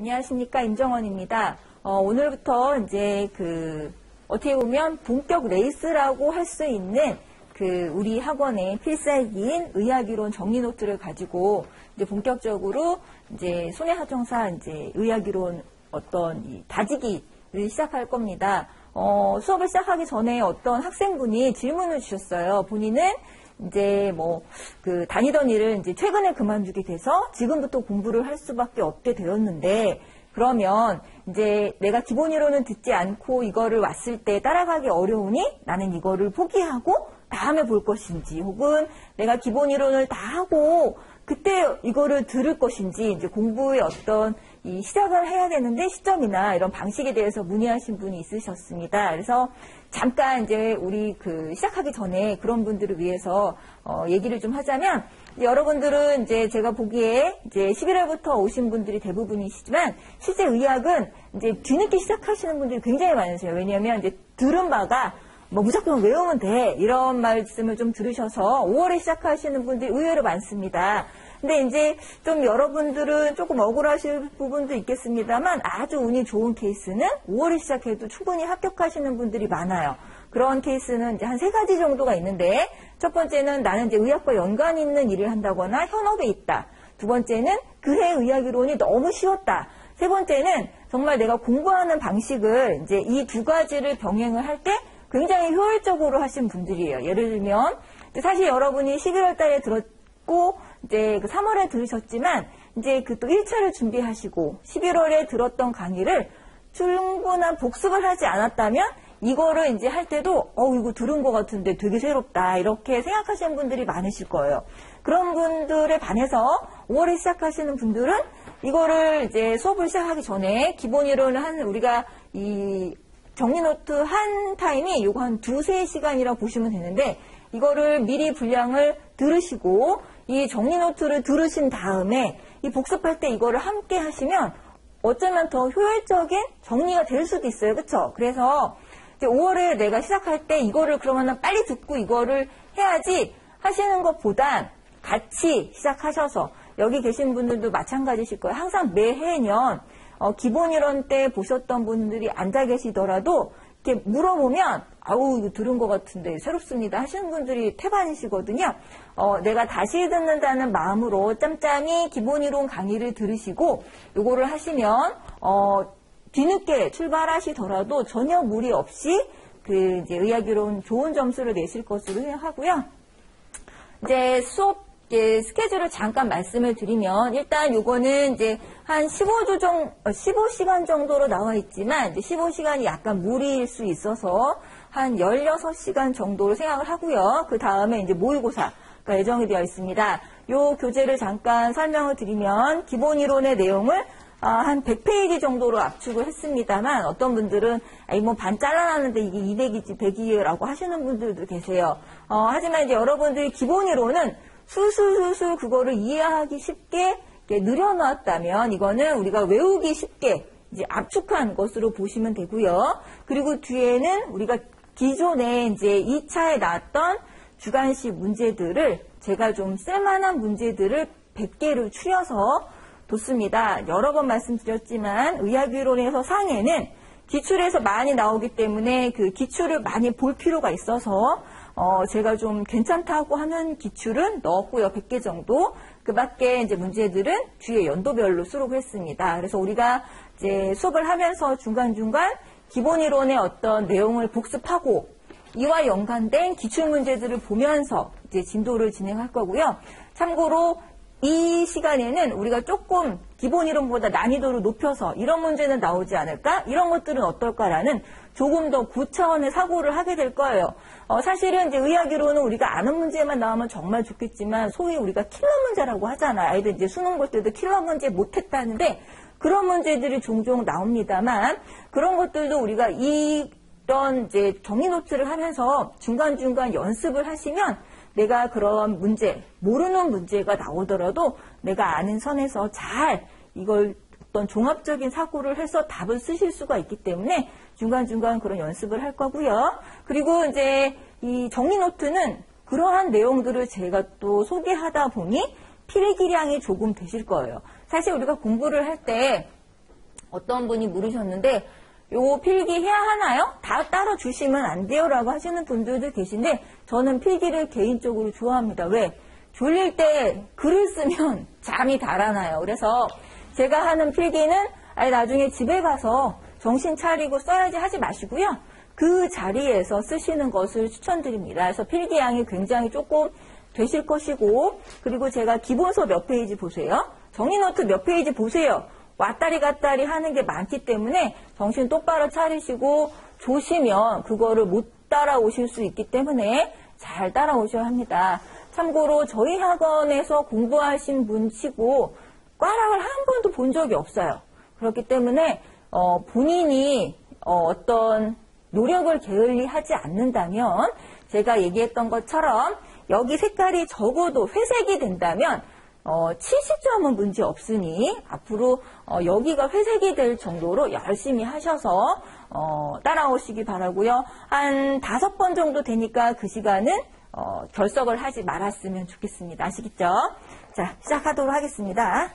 안녕하십니까, 임정원입니다. 오늘부터 이제 어떻게 보면 본격 레이스라고 할 수 있는 우리 학원의 필살기인 의학이론 정리노트를 가지고 이제 본격적으로 이제 손해사정사 이제 의학이론 어떤 이 다지기를 시작할 겁니다. 수업을 시작하기 전에 어떤 학생분이 질문을 주셨어요. 본인은 이제 다니던 일을 이제 최근에 그만두게 돼서 지금부터 공부를 할 수밖에 없게 되었는데, 그러면 이제 내가 기본이론은 듣지 않고 이거를 왔을 때 따라가기 어려우니 나는 이거를 포기하고 다음에 볼 것인지, 혹은 내가 기본이론을 다 하고 그때 이거를 들을 것인지, 이제 공부의 어떤 이 시작을 해야 되는데 시점이나 이런 방식에 대해서 문의하신 분이 있으셨습니다. 그래서 잠깐 이제 우리 시작하기 전에 그런 분들을 위해서 얘기를 좀 하자면, 여러분들은 이제 제가 보기에 이제 11월부터 오신 분들이 대부분이시지만, 실제 의학은 이제 뒤늦게 시작하시는 분들이 굉장히 많으세요. 왜냐하면 이제 들은 바가 무조건 외우면 돼, 이런 말씀을 좀 들으셔서 5월에 시작하시는 분들이 의외로 많습니다. 근데 이제 좀 여러분들은 조금 억울하실 부분도 있겠습니다만, 아주 운이 좋은 케이스는 5월에 시작해도 충분히 합격하시는 분들이 많아요. 그런 케이스는 이제 한 3가지 정도가 있는데, 첫 번째는 나는 이제 의학과 연관 있는 일을 한다거나 현업에 있다. 두 번째는 그해 의학이론이 너무 쉬웠다. 세 번째는 정말 내가 공부하는 방식을 이제 이 두 가지를 병행을 할 때 굉장히 효율적으로 하신 분들이에요. 예를 들면, 사실 여러분이 11월 달에 들었고, 이제 3월에 들으셨지만, 이제 또 1차를 준비하시고, 11월에 들었던 강의를 충분한 복습을 하지 않았다면, 이거를 이제 할 때도, 이거 들은 것 같은데 되게 새롭다, 이렇게 생각하시는 분들이 많으실 거예요. 그런 분들에 반해서 5월에 시작하시는 분들은 이거를 이제 수업을 시작하기 전에 기본이론을 우리가 이, 정리노트 한 타임이 요거 한 2~3시간이라고 보시면 되는데, 이거를 미리 분량을 들으시고 이 정리노트를 들으신 다음에 이 복습할 때 이거를 함께 하시면 어쩌면 더 효율적인 정리가 될 수도 있어요. 그쵸? 그래서 이제 5월에 내가 시작할 때 이거를 그러면 빨리 듣고 이거를 해야지 하시는 것보단 같이 시작하셔서, 여기 계신 분들도 마찬가지실 거예요. 항상 매해년 기본이론 때 보셨던 분들이 앉아 계시더라도 이렇게 물어보면 이거 들은 것 같은데 새롭습니다 하시는 분들이 태반이시거든요. 내가 다시 듣는다는 마음으로 짬짬이 기본이론 강의를 들으시고 요거를 하시면 뒤늦게 출발하시더라도 전혀 무리 없이 이제 의학이론 좋은 점수를 내실 것으로 생각하고요. 이제 수업 스케줄을 잠깐 말씀을 드리면, 일단 요거는 이제 한 15시간 정도로 나와 있지만, 이제 15시간이 약간 무리일 수 있어서 한 16시간 정도로 생각을 하고요. 그 다음에 이제 모의고사가 예정이 되어 있습니다. 요 교재를 잠깐 설명을 드리면, 기본이론의 내용을 한 100페이지 정도로 압축을 했습니다만, 어떤 분들은 반 잘라놨는데 이게 200이지 100이라고 하시는 분들도 계세요. 하지만 이제 여러분들이 기본이론은 술술술술 그거를 이해하기 쉽게 늘여놨다면, 이거는 우리가 외우기 쉽게 이제 압축한 것으로 보시면 되고요. 그리고 뒤에는 우리가 기존에 이제 2차에 나왔던 주관식 문제들을 제가 좀 쓸만한 문제들을 100개를 추려서 뒀습니다. 여러 번 말씀드렸지만 의학이론에서 상해는 기출에서 많이 나오기 때문에 기출을 많이 볼 필요가 있어서 제가 좀 괜찮다고 하는 기출은 넣었고요. 100개 정도. 그 밖에 이제 문제들은 뒤에 연도별로 수록을 했습니다. 그래서 우리가 이제 수업을 하면서 중간중간 기본이론의 어떤 내용을 복습하고, 이와 연관된 기출문제들을 보면서 이제 진도를 진행할 거고요. 참고로 이 시간에는 우리가 조금 기본이론보다 난이도를 높여서 이런 문제는 나오지 않을까? 이런 것들은 어떨까라는 조금 더 고차원의 사고를 하게 될 거예요. 사실은 이제 의학이론은 우리가 아는 문제만 나오면 정말 좋겠지만, 소위 우리가 킬러 문제라고 하잖아요. 아이들 이제 수능 볼 때도 킬러 문제 못했다는데, 그런 문제들이 종종 나옵니다만, 그런 것들도 우리가 이런 이제 정리노트를 하면서 중간중간 연습을 하시면, 내가 그런 문제, 모르는 문제가 나오더라도 내가 아는 선에서 잘 이걸 어떤 종합적인 사고를 해서 답을 쓰실 수가 있기 때문에 중간중간 그런 연습을 할 거고요. 그리고 이제 이 정리노트는 그러한 내용들을 제가 또 소개하다 보니 필기량이 조금 되실 거예요. 사실 우리가 공부를 할 때 어떤 분이 물으셨는데 요거 필기해야 하나요? 다 따로 주시면 안 돼요 라고 하시는 분들도 계신데, 저는 필기를 개인적으로 좋아합니다. 왜? 졸릴 때 글을 쓰면 잠이 달아나요. 그래서 제가 하는 필기는 아니 나중에 집에 가서 정신 차리고 써야지 하지 마시고요, 그 자리에서 쓰시는 것을 추천드립니다. 그래서 필기량이 굉장히 조금 되실 것이고, 그리고 제가 기본서 몇 페이지 보세요, 정리노트 몇 페이지 보세요, 왔다리 갔다리 하는 게 많기 때문에 정신 똑바로 차리시고 조시면 그거를 못 따라오실 수 있기 때문에 잘 따라오셔야 합니다. 참고로 저희 학원에서 공부하신 분 치고 꽈락을 한 번도 본 적이 없어요. 그렇기 때문에 본인이 어떤 노력을 게을리 하지 않는다면, 제가 얘기했던 것처럼 여기 색깔이 적어도 회색이 된다면 70점은 문제 없으니 앞으로 여기가 회색이 될 정도로 열심히 하셔서 따라오시기 바라고요. 한 5번 정도 되니까 그 시간은 결석을 하지 말았으면 좋겠습니다. 아시겠죠? 자, 시작하도록 하겠습니다.